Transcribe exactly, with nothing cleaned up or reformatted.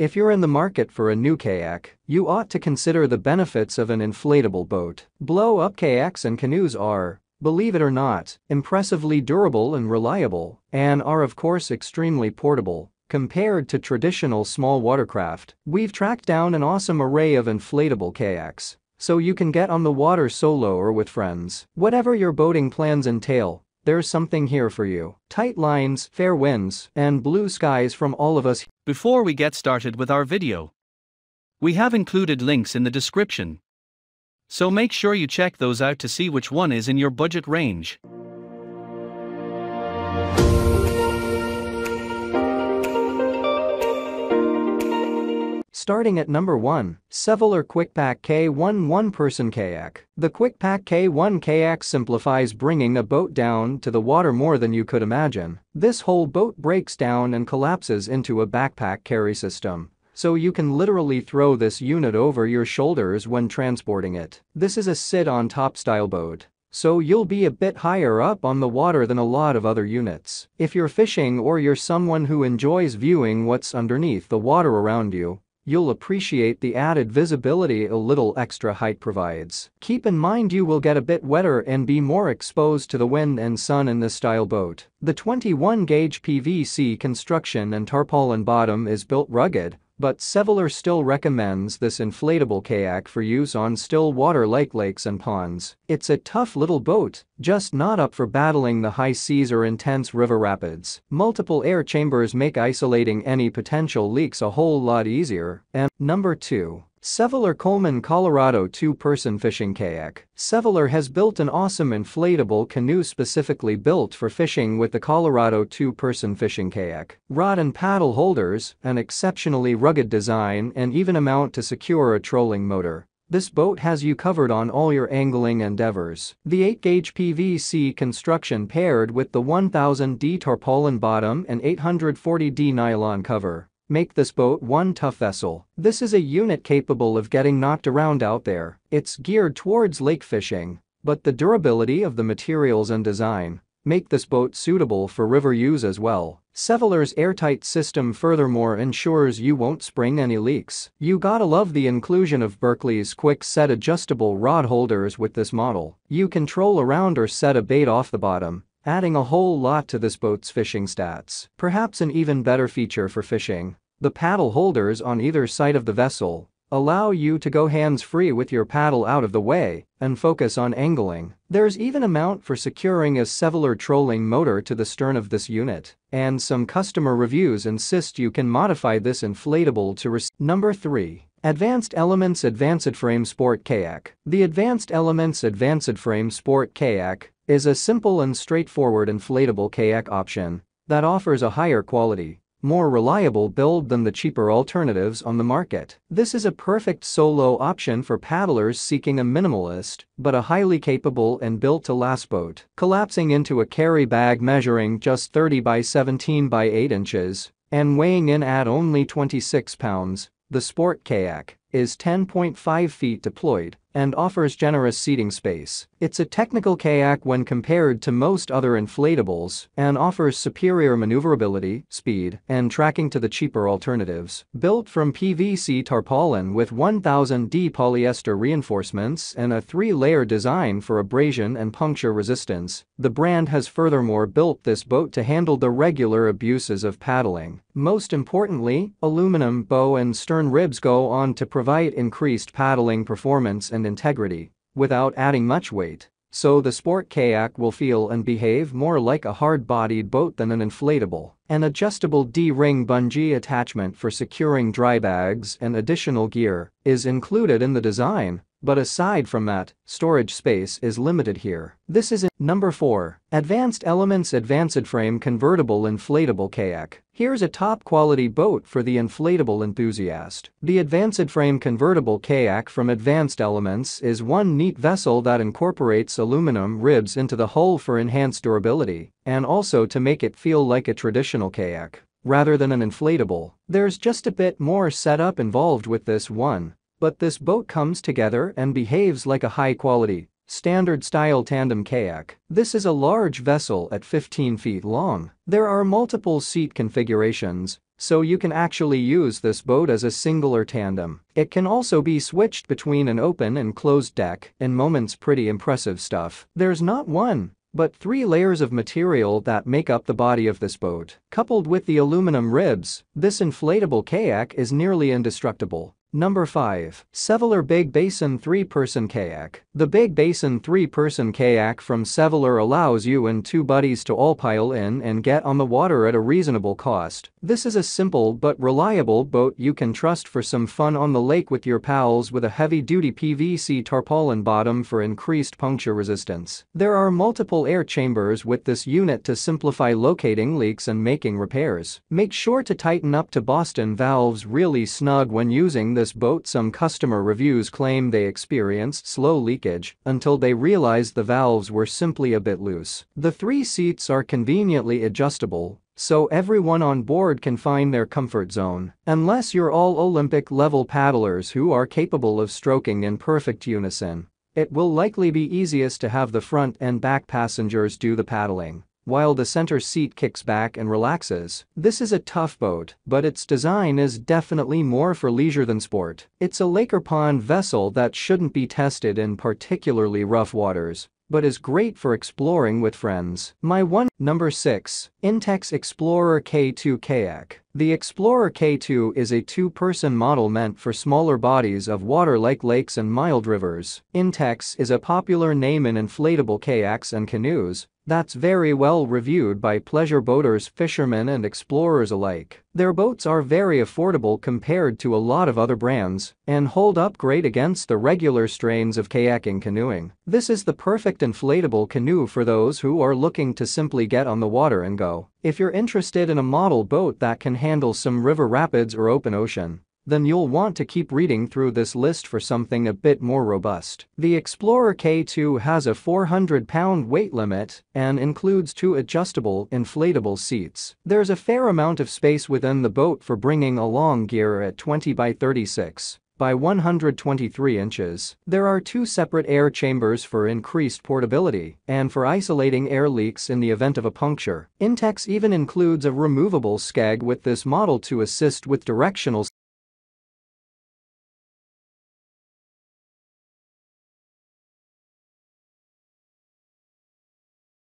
If you're in the market for a new kayak, you ought to consider the benefits of an inflatable boat. Blow-up kayaks and canoes are, believe it or not, impressively durable and reliable, and are of course extremely portable. Compared to traditional small watercraft, we've tracked down an awesome array of inflatable kayaks, so you can get on the water solo or with friends. Whatever your boating plans entail, there's something here for you. Tight lines, fair winds, and blue skies from all of us. Before we get started with our video, we have included links in the description, so make sure you check those out to see which one is in your budget range. Starting at number one, Sevylor Quickpack K one one-person kayak. The Quickpack K one kayak simplifies bringing a boat down to the water more than you could imagine. This whole boat breaks down and collapses into a backpack carry system, so you can literally throw this unit over your shoulders when transporting it. This is a sit-on-top style boat, so you'll be a bit higher up on the water than a lot of other units. If you're fishing or you're someone who enjoys viewing what's underneath the water around you, you'll appreciate the added visibility a little extra height provides. Keep in mind you will get a bit wetter and be more exposed to the wind and sun in this style boat. The twenty-one gauge P V C construction and tarpaulin bottom is built rugged, but Sevylor still recommends this inflatable kayak for use on still water like lakes and ponds. It's a tough little boat, just not up for battling the high seas or intense river rapids. Multiple air chambers make isolating any potential leaks a whole lot easier. And number two. Sevylor Coleman, Colorado two-person fishing kayak. Sevylor has built an awesome inflatable canoe specifically built for fishing with the Colorado two-person fishing kayak. Rod and paddle holders, an exceptionally rugged design, and even a mount to secure a trolling motor. This boat has you covered on all your angling endeavors. The eight gauge P V C construction paired with the one thousand D tarpaulin bottom and eight hundred forty D nylon cover make this boat one tough vessel. This is a unit capable of getting knocked around out there. It's geared towards lake fishing, but the durability of the materials and design make this boat suitable for river use as well. Sevylor's airtight system furthermore ensures you won't spring any leaks. You gotta love the inclusion of Berkeley's quick set adjustable rod holders with this model. You can troll around or set a bait off the bottom, adding a whole lot to this boat's fishing stats. Perhaps an even better feature for fishing, the paddle holders on either side of the vessel allow you to go hands-free with your paddle out of the way and focus on angling. There's even a mount for securing a Sevylor trolling motor to the stern of this unit, and some customer reviews insist you can modify this inflatable to receive. Number three. Advanced Elements Advanced Frame Sport Kayak. The Advanced Elements Advanced Frame Sport Kayak is a simple and straightforward inflatable kayak option that offers a higher quality, more reliable build than the cheaper alternatives on the market. This is a perfect solo option for paddlers seeking a minimalist but a highly capable and built-to-last boat. Collapsing into a carry bag measuring just thirty by seventeen by eight inches and weighing in at only twenty-six pounds, the sport kayak is ten point five feet deployed and offers generous seating space. It's a technical kayak when compared to most other inflatables and offers superior maneuverability, speed, and tracking to the cheaper alternatives. Built from P V C tarpaulin with one thousand D polyester reinforcements and a three-layer design for abrasion and puncture resistance, the brand has furthermore built this boat to handle the regular abuses of paddling. Most importantly, aluminum bow and stern ribs go on to provide increased paddling performance and integrity without adding much weight, so the sport kayak will feel and behave more like a hard-bodied boat than an inflatable. An adjustable D-ring bungee attachment for securing dry bags and additional gear is included in the design, but aside from that, storage space is limited here. This is in Number four. Advanced Elements Advanced Frame Convertible Inflatable Kayak. Here's a top-quality boat for the inflatable enthusiast. The Advanced Frame Convertible Kayak from Advanced Elements is one neat vessel that incorporates aluminum ribs into the hull for enhanced durability and also to make it feel like a traditional kayak rather than an inflatable. There's just a bit more setup involved with this one, but this boat comes together and behaves like a high-quality, standard-style tandem kayak. This is a large vessel at fifteen feet long. There are multiple seat configurations, so you can actually use this boat as a single or tandem. It can also be switched between an open and closed deck. In moments, pretty impressive stuff. There's not one, but three layers of material that make up the body of this boat. Coupled with the aluminum ribs, this inflatable kayak is nearly indestructible. Number five. Sevylor Big Basin three person Kayak. The Big Basin three person kayak from Sevylor allows you and two buddies to all pile in and get on the water at a reasonable cost. This is a simple but reliable boat you can trust for some fun on the lake with your pals, with a heavy-duty P V C tarpaulin bottom for increased puncture resistance. There are multiple air chambers with this unit to simplify locating leaks and making repairs. Make sure to tighten up to Boston valves really snug when using the this boat. Some customer reviews claim they experienced slow leakage until they realized the valves were simply a bit loose. The three seats are conveniently adjustable, so everyone on board can find their comfort zone, unless you're all Olympic-level paddlers who are capable of stroking in perfect unison. It will likely be easiest to have the front and back passengers do the paddling, while the center seat kicks back and relaxes. This is a tough boat, but its design is definitely more for leisure than sport. It's a lake or pond vessel that shouldn't be tested in particularly rough waters, but is great for exploring with friends. My one. Number six. Intex Explorer K two Kayak. The Explorer K two is a two person model meant for smaller bodies of water like lakes and mild rivers. Intex is a popular name in inflatable kayaks and canoes that's very well reviewed by pleasure boaters, fishermen and explorers alike. Their boats are very affordable compared to a lot of other brands and hold up great against the regular strains of kayaking canoeing. This is the perfect inflatable canoe for those who are looking to simply get on the water and go. If you're interested in a model boat that can handle some river rapids or open ocean, then you'll want to keep reading through this list for something a bit more robust. The Explorer K two has a four hundred pound weight limit and includes two adjustable inflatable seats. There's a fair amount of space within the boat for bringing along gear at twenty by thirty-six by one hundred twenty-three inches. There are two separate air chambers for increased portability and for isolating air leaks in the event of a puncture. Intex even includes a removable skeg with this model to assist with directional